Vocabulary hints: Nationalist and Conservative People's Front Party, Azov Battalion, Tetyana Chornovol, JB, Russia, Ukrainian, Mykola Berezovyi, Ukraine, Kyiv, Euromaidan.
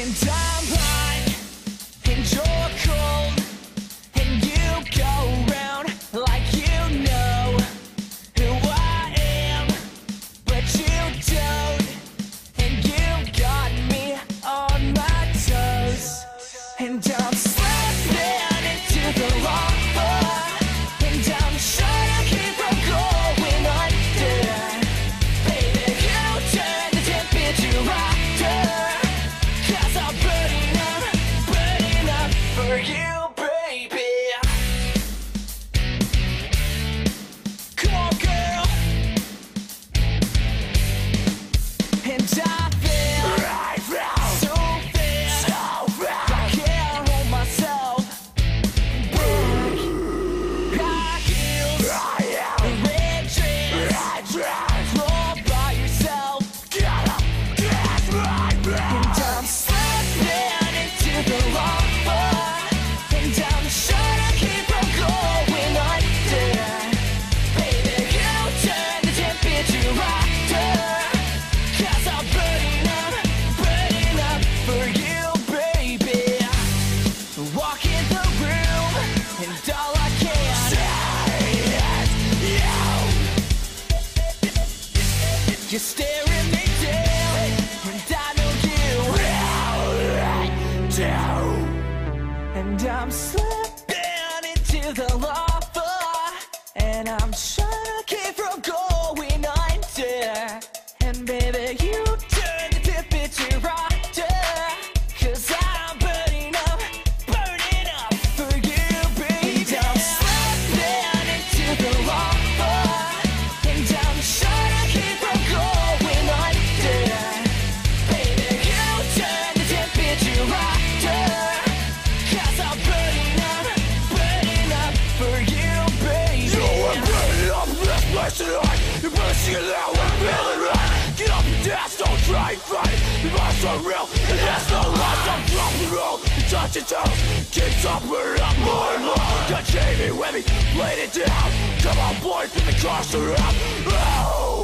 And I'm hot, and you're cold, and you go around like you know who I am, but you don't, and you got me on my toes, and I'm slipping into the lava, and I'm trying to keep from going under, baby, you turn the temperature up. You're staring me down, and I know you down. And I'm slipping into the lava, and I'm trying to keep from going under. And baby, you turn the temperature under, 'cause I'm burning up for you, baby. And I'm slipping into the lava, and I'm trying to keep from going under. Baby, you turn the temperature under, 'cause I'm burning up for you, baby. So I'm burning up this place tonight. You better see it now, I'm feeling right. Get up and dance, don't try and fight. You must be real, and that's no lies. Don't drop the road, touch your toes. Keep topping up more and more. Got JB with me, laid it down. Come on boys, put the cross around. Oh!